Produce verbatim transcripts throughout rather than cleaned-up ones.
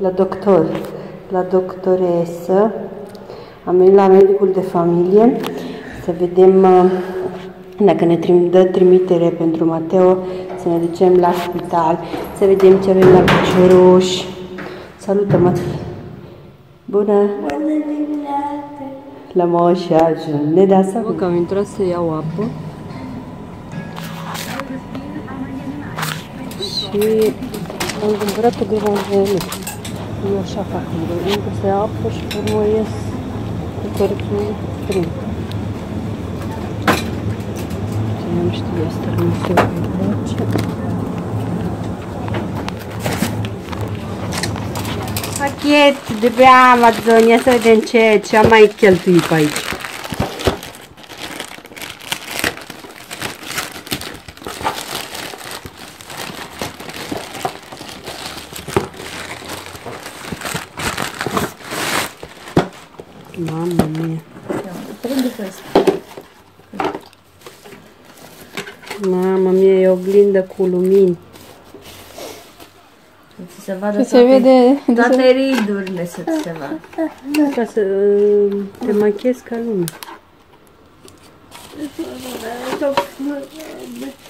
La doctor, la doctoresă, am venit la medicul de familie să vedem dacă ne dă trimitere pentru Mateo, să ne ducem la spital, să vedem ce avem la Căciuruș. Salută, Matei! Bună! Bună dimineața! La moșa, ne da să vă că am intrat să iau apă. Și am cumpărat pe găvanjele. Eu așa fac, încă se apă și pe urmă ies cu cărțul prim. Ce nu știu, asta nu se face. Pachet de pe Amazon, ia să vedem ce, ce am mai cheltuit pe aici. Mamă mie! Mamă mie, e oglindă cu lumini. Să se vadă se toate, vede, toate ridurile să se vadă. Ca să te machiezi ca lumea.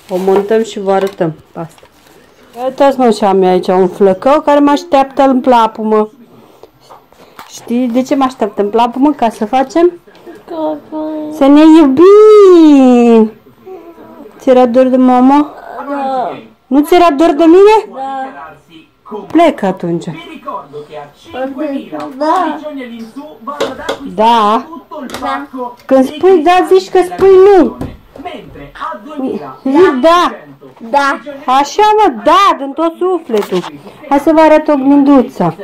O montăm și vă arătăm pe asta. Uitați mă și am eu aici un flăcău care mă așteaptă în plapul, mă. Știi de ce mă așteaptă în plapumă? Ca să facem? Să ne iubim! Ți-era dor de mama? Da. Nu ți-era dor de mine? Da. Plecă atunci. Da. Da. Când spui da, zici că spui nu. Zici da. Da. Așa mă, da, din tot sufletul. Hai să vă arăt oglinduța.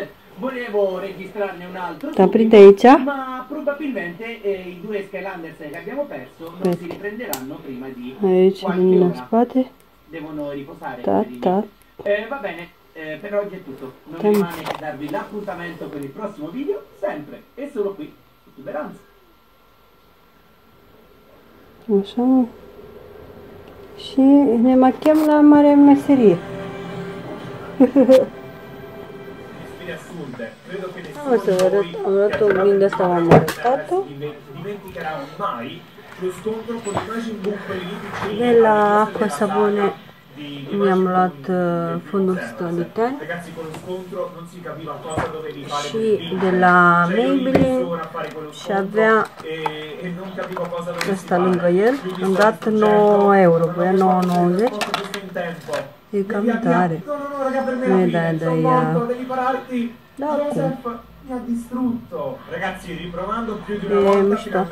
Volevo registrarne un altro studio, ma probabilmente eh, i due Skylanders che abbiamo perso non Beh. si riprenderanno prima di Aici, qualche ora. Spate. Devono riposare. Ta, ta. Eh, va bene, eh, per oggi è tutto. Non ta. rimane che darvi l'appuntamento per il prossimo video, sempre e solo qui, su Tuberanza. Lasciamo. Și ne machiam la mare meserie. Am să vă arăt, am luat oglinda asta, v-am arătat-o. De la acqua sapone mi-am luat fondul sanitar. Și de la Maybelline și avea ăsta lângă el. Am dat nouă euro, băia nouă nouăzeci. E cam tare. Nu e de-aia de ea. Da, acum. E mișto.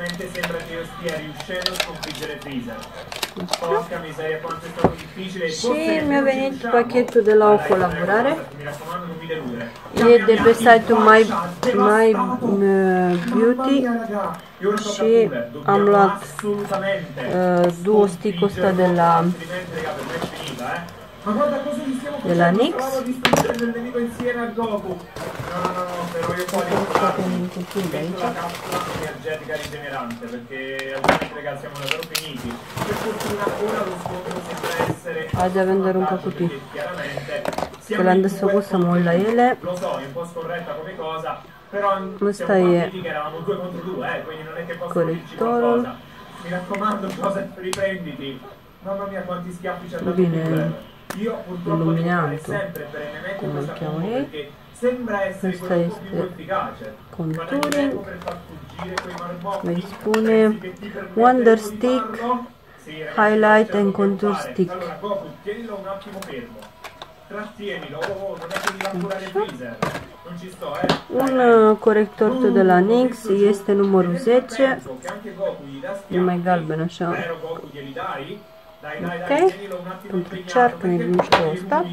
Și mi-a venit pachetul de la o colaborare. E de pe site-ul My, My Beauty. Și am luat uh, două sticul ăsta de la de la Nix. Azi avem doar un cacutii, că le-am desfăcut să mă uit la ele. Ăsta e corectorul. Bine, illuminantul, cum îl cheamă ei. Ăsta este contouring, îi spune Wonder Stick, Highlight and Contour Stick. Un corector de la N Y X este numărul zece, e mai galben așa. Ok, pentru cearcă ne din știu ăsta.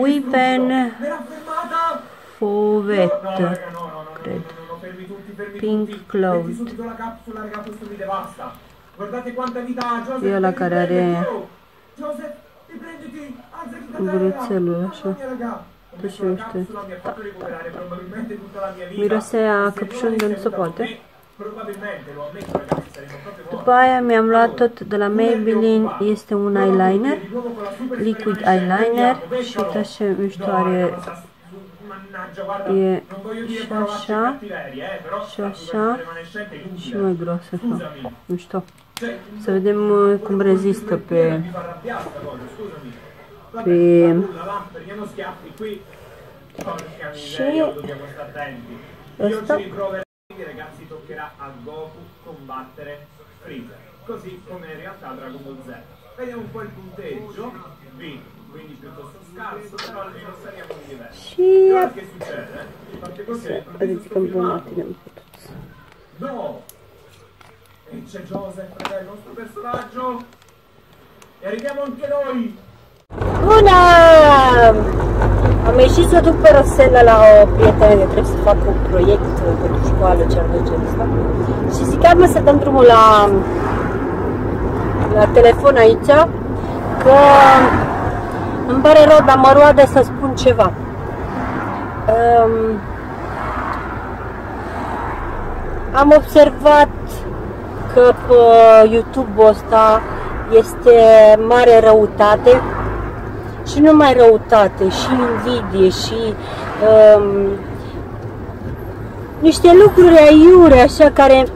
Wipen Fovet, cred. Pink Cloud. E ăla care are gruțelul așa. Mirosea căpșun de nu se poate. După aia mi-am luat tot de la Maybelline, este un eyeliner, liquid eyeliner, și tașe miștoare e și așa, și așa, și mai groasă, nu știu, să vedem cum rezistă pe, pe, și ăsta. Ragazzi, toccherà a Goku combattere Freezer, così come in realtà Dragon Ball Z. Vediamo un po' il punteggio, V, quindi piuttosto scarso, però almeno saremo in diverso. Però che succede? In parte così, un no! E c'è Joseph, che è il nostro personaggio, e arriviamo anche noi! Una! Am ieșit să duc pe Rosella la o prietenă de trebuie să fac un proiect pentru școală, ce ar merge asta. Și ziceam să dăm drumul la, la telefon aici, că îmi pare rău, dar mă roade să spun ceva. Um, am observat că pe YouTube-ul ăsta este mare răutate. Și numai răutate, și invidie, și um, niște lucruri aiure, așa, care,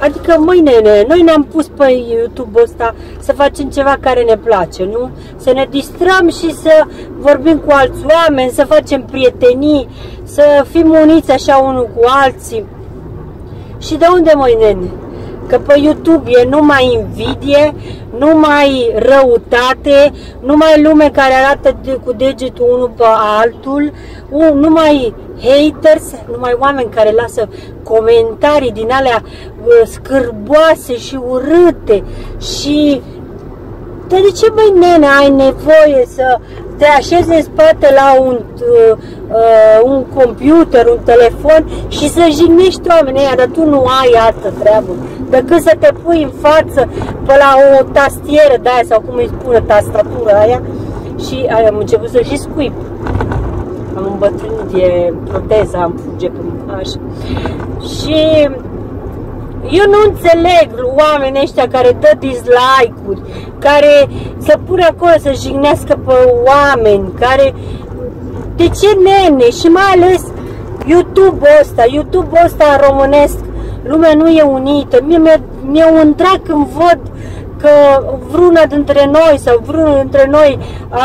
adică mâine, noi ne-am pus pe YouTube ăsta să facem ceva care ne place, nu? Să ne distrăm și să vorbim cu alți oameni, să facem prietenii, să fim uniți așa unul cu alții. Și de unde mâine? Că pe YouTube e numai invidie, numai răutate, numai lume care arată de, cu degetul unul pe altul, un, numai haters, numai oameni care lasă comentarii din alea uh, scârboase și urâte. Și dar de ce, băi nene, ai nevoie să te așezi în spate la un, uh, uh, un computer, un telefon și să jignești oamenii aia, dar tu nu ai altă treabă decât să te pui în față pe la o tastieră de aia sau cum îi spune, tastatura aia și aia, am început să și scuip. Am îmbătrânit, e proteza, am fuge pe mânaș. Și eu nu înțeleg oamenii ăștia care dă dislike-uri, care se pune acolo să jignească pe oameni, care... De ce, nene? Și mai ales YouTube-ul ăsta, YouTube-ul ăsta românesc, lumea nu e unită. Mie mi-e un drag când văd că vreuna dintre noi sau vreunul dintre noi a,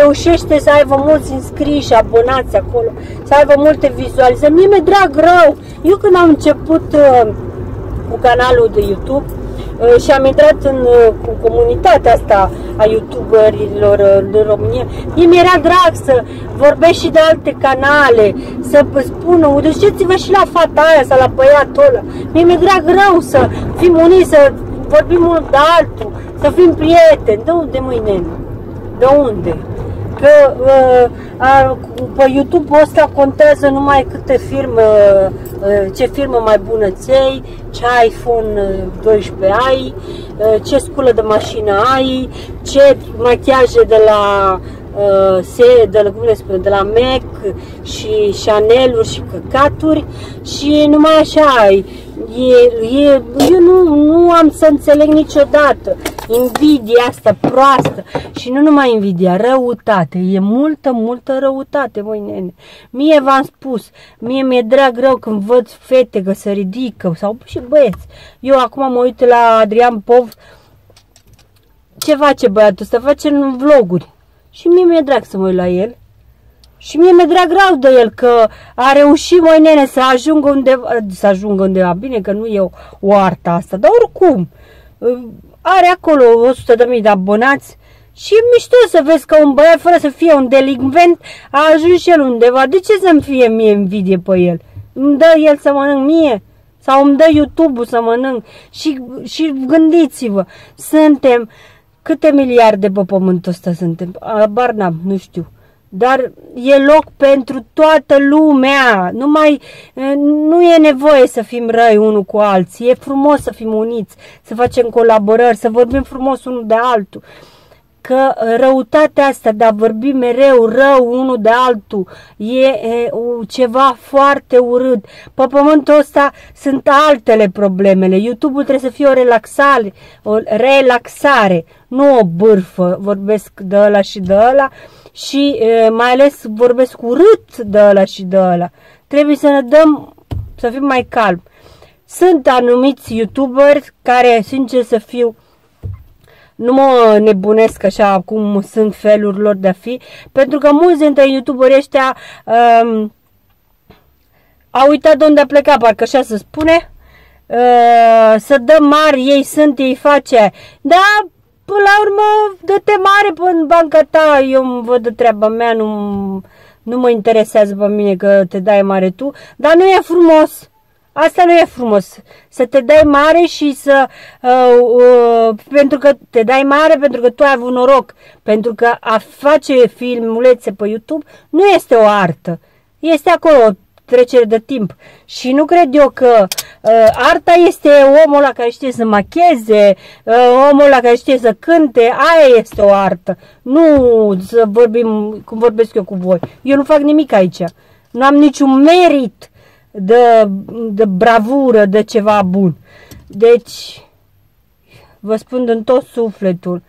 reușește să aibă mulți înscriși, abonați acolo, să aibă multe vizualizări. Mie mi-e drag rău. Eu când am început... Uh, cu canalul de YouTube și am intrat în cu comunitatea asta a youtuberilor din România. Mie mi-era drag să vorbesc și de alte canale, să spună, uduceți-vă și la fata aia sau la băiatul ăla. Mie mi-e drag rău să fim uniți, să vorbim unul de altul, să fim prieteni. De unde mâine? De unde? Că uh, a, pe YouTube-ul ăsta contează numai câte firme, uh, ce firmă mai bună ți-ai, ce iPhone doisprezece ai, uh, ce sculă de mașină ai, ce machiaje de la uh, se, de la, cum le spune, de la M A C și Chanel-uri și căcaturi și numai așa ai. E, e, eu nu, nu am să înțeleg niciodată invidia asta proastă și nu numai invidia, răutate, e multă, multă răutate, măi nene. Mie v-am spus, mie mi-e drag rău când văd fete că se ridică sau și băieți. Eu acum mă uit la Adrian Pov, ce face băiatul ăsta, face în vloguri și mie mi-e drag să mă uit la el. Și mie mi-e drag rău de el că a reușit, măi nene, să ajungă undeva, să ajungă undeva, bine că nu e o, o artă asta, dar oricum, are acolo o sută de mii de abonați și e mișto să vezi că un băiat, fără să fie un delinvent, a ajuns și el undeva. De ce să-mi fie mie invidie pe el? Îmi dă el să mănânc mie? Sau îmi dă YouTube-ul să mănânc? Și, și gândiți-vă, suntem, câte miliarde pe pământul ăsta suntem? Abar n-am, nu știu. Dar e loc pentru toată lumea, numai, nu e nevoie să fim răi unul cu alții, e frumos să fim uniți, să facem colaborări, să vorbim frumos unul de altul. că răutatea asta de a vorbi mereu rău unul de altul e, e ceva foarte urât. Pe pământul ăsta sunt altele problemele. YouTube-ul trebuie să fie o relaxare, o relaxare, nu o bârfă. Vorbesc de ăla și de ăla și e, mai ales vorbesc urât de ăla și de ăla. Trebuie să ne dăm, să fim mai calmi. Sunt anumiți youtuberi care, sincer să fiu, nu mă nebunesc așa cum sunt felul lor de a fi, pentru că mulți dintre youtuberii ăștia um, au uitat de unde a plecat, parcă așa se spune, uh, să dă mari, ei sunt, ei face, da, până la urmă, dă-te mare în banca ta, eu îmi văd de treaba mea, nu, nu mă interesează pe mine că te dai mare tu, dar nu e frumos. Asta nu e frumos, să te dai mare și să, uh, uh, pentru că te dai mare, pentru că tu ai avut noroc, pentru că a face filmulețe pe YouTube nu este o artă, este acolo o trecere de timp și nu cred eu că uh, arta este omul ăla care știe să macheze, uh, omul ăla care știe să cânte, aia este o artă, nu să vorbim cum vorbesc eu cu voi, eu nu fac nimic aici, nu am niciun merit De, de bravură, de ceva bun. Deci vă spun din tot sufletul,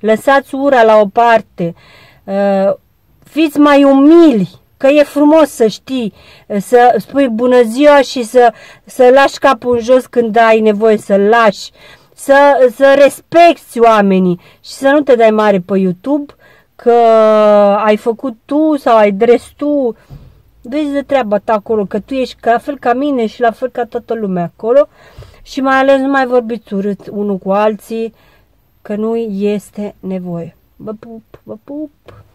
lăsați ura la o parte, fiți mai umili, că e frumos să știi să spui bună ziua și să, să lași capul în jos când ai nevoie să-l lași, să, să respecti oamenii și să nu te dai mare pe YouTube că ai făcut tu sau ai dres tu. Du-ți de treaba ta acolo, că tu ești la fel ca mine și la fel ca toată lumea acolo și mai ales nu mai vorbiți urât unul cu alții, că nu este nevoie. Vă pup, vă pup!